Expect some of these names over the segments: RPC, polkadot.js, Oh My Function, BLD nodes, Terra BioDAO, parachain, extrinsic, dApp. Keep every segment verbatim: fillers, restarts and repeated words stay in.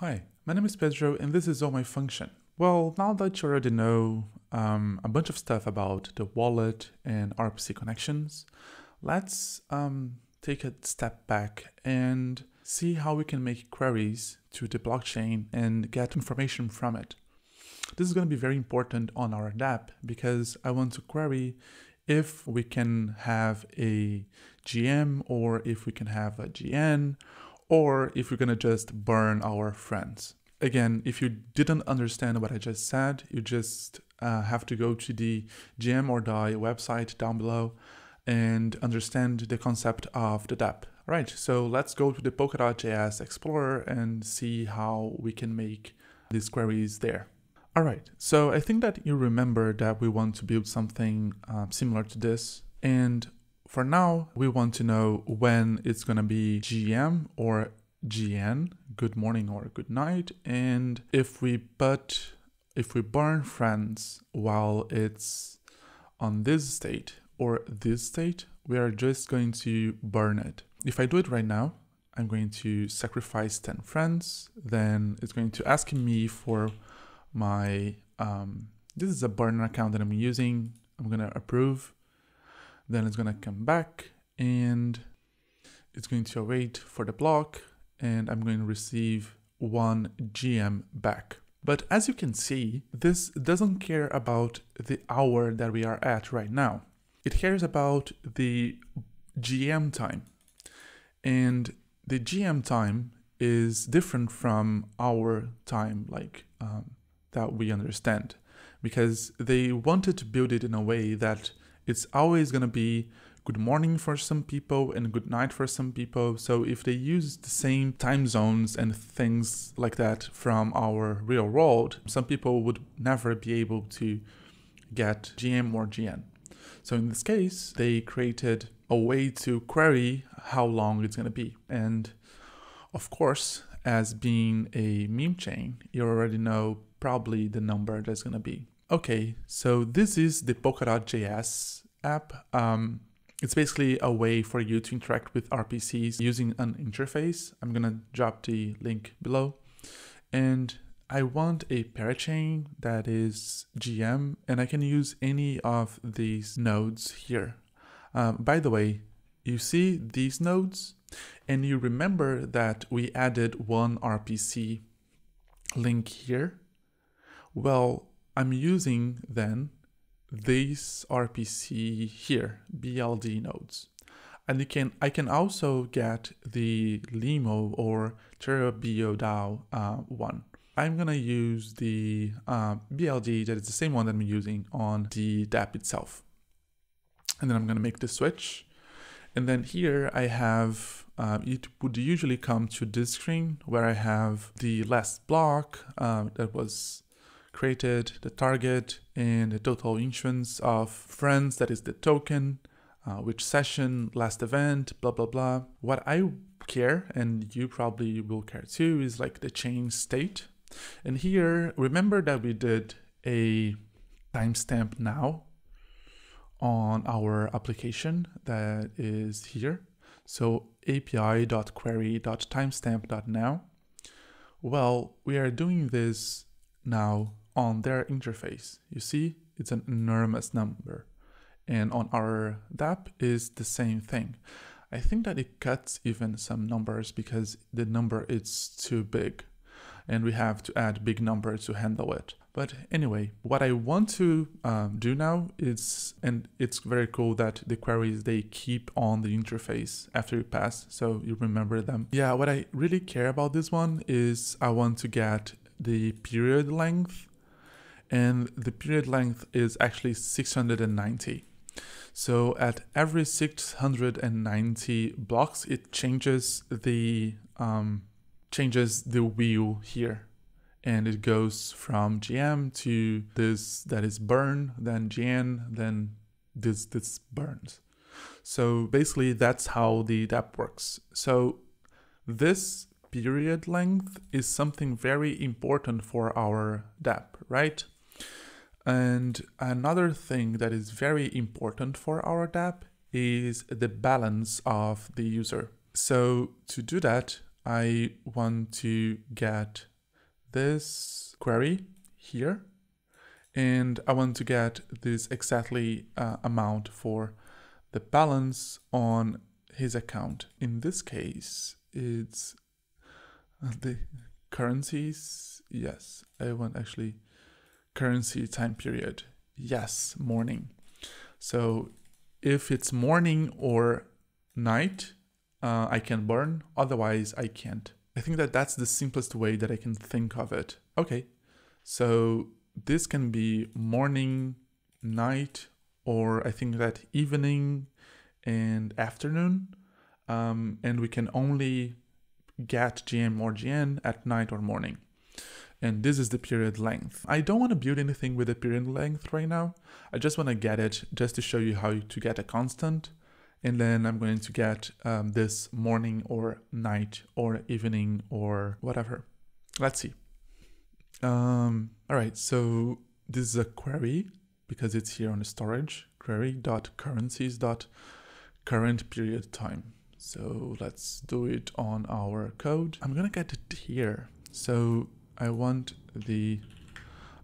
Hi, my name is Pedro and this is Oh My Function. Well, now that you already know um, a bunch of stuff about the wallet and R P C connections, let's um, take a step back and see how we can make queries to the blockchain and get information from it. This is going to be very important on our dApp because I want to query if we can have a G M or if we can have a G N, or if we're gonna just burn our friends. Again, if you didn't understand what I just said, you just uh, have to go to the G M or die website down below and understand the concept of the dApp. All right, so let's go to the Polkadot dot J S Explorer and see how we can make these queries there. All right, so I think that you remember that we want to build something uh, similar to this, and for now, we want to know when it's going to be G M or G N, good morning or good night, and if we put, if we burn friends while it's on this state or this state, we are just going to burn it. If I do it right now, I'm going to sacrifice ten friends, then it's going to ask me for my, um, this is a burn account that I'm using, I'm going to approve. Then it's gonna come back and it's going to await for the block, and I'm going to receive one G M back. But as you can see, this doesn't care about the hour that we are at right now. It cares about the G M time. And the G M time is different from our time, like um, that we understand, because they wanted to build it in a way that it's always going to be good morning for some people and good night for some people. So if they use the same time zones and things like that from our real world, some people would never be able to get G M or G N. So in this case, they created a way to query how long it's going to be. And of course, as being a meme chain, you already know probably the number that's going to be. Okay, so this is the Polkadot dot J S app. Um, it's basically a way for you to interact with R P Cs using an interface. I'm gonna drop the link below. And I want a parachain that is G M, and I can use any of these nodes here. Um, by the way, you see these nodes, and you remember that we added one R P C link here. Well, I'm using then this R P C here, B L D nodes. And you can, I can also get the Limo or Terra BioDAO uh, one. I'm gonna use the uh, B L D that is the same one that I'm using on the dApp itself. And then I'm gonna make the switch. And then here I have, uh, it would usually come to this screen where I have the last block uh, that was created, the target, and the total issuance of friends, that is the token, uh, which session, last event, blah, blah, blah. What I care, and you probably will care too, is like the chain state. And here, remember that we did a timestamp now on our application that is here. So A P I dot query dot timestamp dot now. Well, we are doing this now on their interface. You see, it's an enormous number. And on our dApp is the same thing. I think that it cuts even some numbers because the number is too big and we have to add big numbers to handle it. But anyway, what I want to um, do now is, and it's very cool that the queries, they keep on the interface after you pass, so you remember them. Yeah, what I really care about this one is I want to get the period length, and the period length is actually six hundred ninety. So at every six hundred ninety blocks, it changes the um, changes the wheel here, and it goes from G M to this that is burn, then G N, then this this burns. So basically that's how the dApp works. So this period length is something very important for our dApp, right? And another thing that is very important for our dApp is the balance of the user. So to do that, I want to get this query here, and I want to get this exactly uh, amount for the balance on his account. In this case, it's the currencies. Yes, I want actually currency time period. Yes, morning. So if it's morning or night, uh, I can burn. Otherwise, I can't. I think that that's the simplest way that I can think of it. Okay, so this can be morning, night, or I think that evening and afternoon. Um, and we can only get G M or G N at night or morning. And this is the period length. I don't want to build anything with a period length right now. I just want to get it just to show you how to get a constant. And then I'm going to get um, this morning or night or evening or whatever. Let's see. Um, all right, so this is a query because it's here on the storage, query.currencies.current period time. So let's do it on our code. I'm gonna get it here. So I want the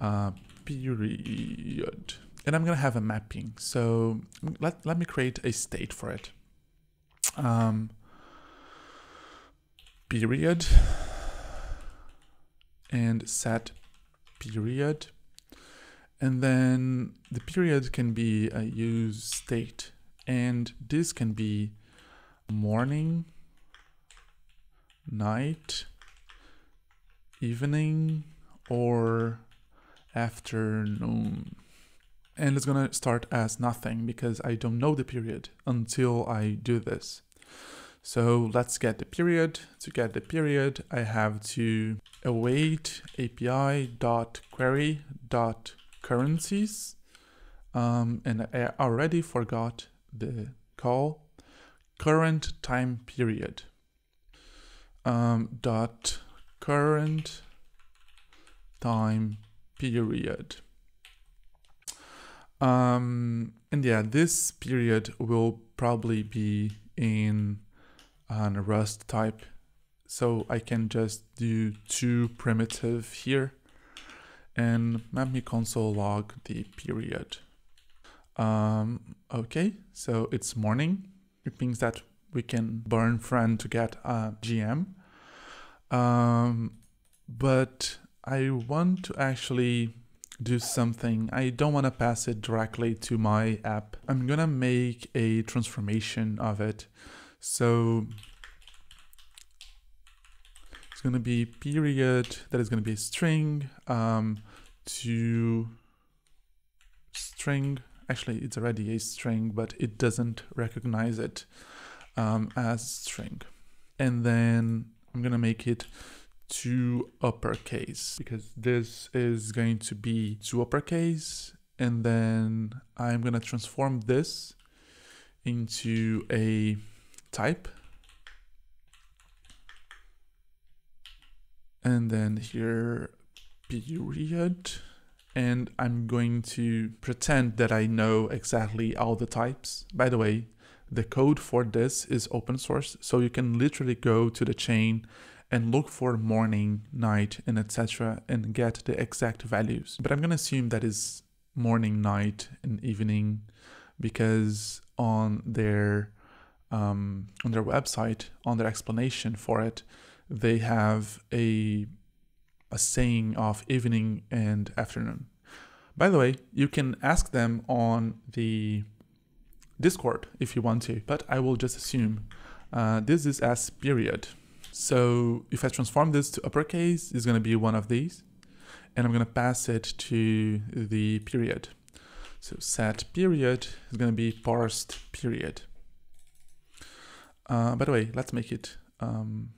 uh, period, and I'm gonna have a mapping. So let, let me create a state for it. Um, period. And set period, and then the period can be a use state, and this can be morning, night, evening, or afternoon. And it's gonna start as nothing because I don't know the period until I do this. So let's get the period. To get the period, I have to await api.query.currencies. Um, and I already forgot the call current time period. Um, dot current time period. Um, and yeah, this period will probably be in and a Rust type, so I can just do two primitive here and map me console log the period. Um, okay, so it's morning. It means that we can burn friend to get a G M, um, but I want to actually do something. I don't want to pass it directly to my app. I'm gonna make a transformation of it. So it's going to be period, that is going to be a string, um, to string. Actually, it's already a string, but it doesn't recognize it um, as string. And then I'm going to make it to uppercase because this is going to be to uppercase. And then I'm going to transform this into a type, and then here period, and I'm going to pretend that I know exactly all the types. By the way, the code for this is open source, so you can literally go to the chain and look for morning, night, and et cetera and get the exact values. But I'm gonna assume that is morning, night, and evening because on their Um, on their website, on their explanation for it, they have a, a saying of evening and afternoon. By the way, you can ask them on the Discord if you want to, but I will just assume uh, this is as period. So if I transform this to uppercase, it's going to be one of these, and I'm going to pass it to the period. So set period is going to be parsed period. Uh, by the way, let's make it, um,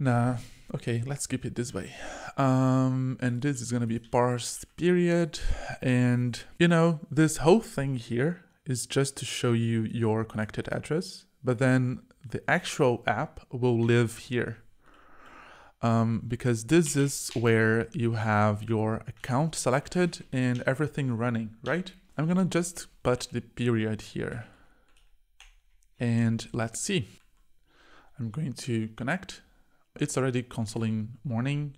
nah, okay, let's keep it this way. Um, and this is going to be parsed period. And, you know, this whole thing here is just to show you your connected address, but then the actual app will live here. Um, because this is where you have your account selected and everything running, right? I'm gonna just put the period here. and let's see. I'm going to connect. It's already consoling morning.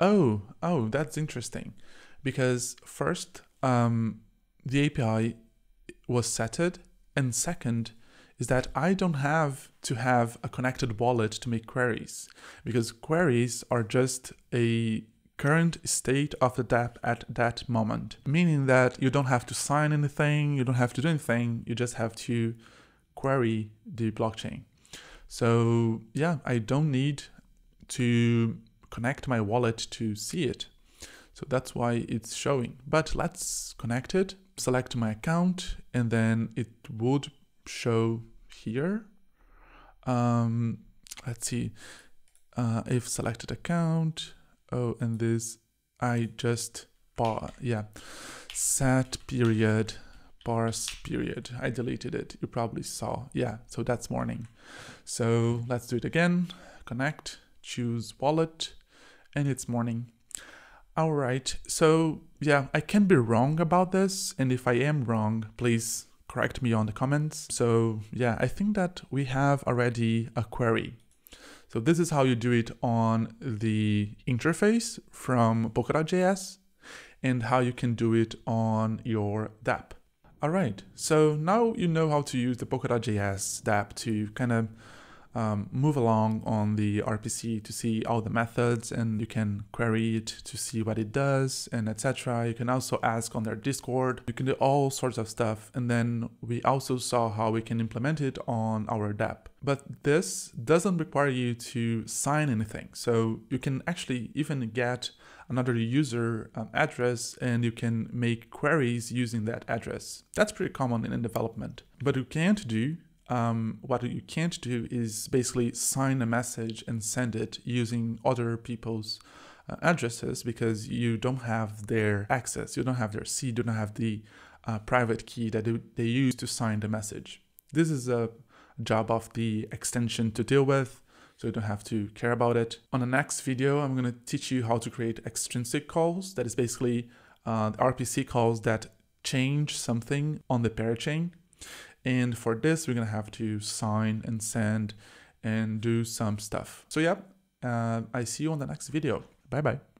Oh, oh, that's interesting, because first, um, the A P I was setted, and second is that I don't have to have a connected wallet to make queries, because queries are just a current state of the dApp at that moment, meaning that you don't have to sign anything, you don't have to do anything, you just have to query the blockchain. So yeah, I don't need to connect my wallet to see it. So that's why it's showing. But let's connect it, select my account, and then it would show here. Um, let's see, uh, if selected account, oh, and this, I just, par, yeah, set period, parse period. I deleted it, you probably saw. Yeah, so that's morning. So let's do it again, connect, choose wallet, and it's morning. All right, so yeah, I can be wrong about this, and if I am wrong, please correct me on the comments. So yeah, I think that we have already a query. So this is how you do it on the interface from Polkadot dot J S, and how you can do it on your dApp. All right, so now you know how to use the Polkadot dot J S dApp to kind of Um, move along on the R P C to see all the methods, and you can query it to see what it does, and et cetera. You can also ask on their Discord. You can do all sorts of stuff, and then we also saw how we can implement it on our dApp. But this doesn't require you to sign anything, so you can actually even get another user um, address, and you can make queries using that address. That's pretty common in development. But you can't do Um, what you can't do is basically sign a message and send it using other people's uh, addresses, because you don't have their access, you don't have their seed, you don't have the uh, private key that they, they use to sign the message. This is a job of the extension to deal with, so you don't have to care about it. On the next video, I'm going to teach you how to create extrinsic calls, that is basically uh, R P C calls that change something on the parachain. And for this, we're going to have to sign and send and do some stuff. So yeah, uh, I see you on the next video. Bye-bye.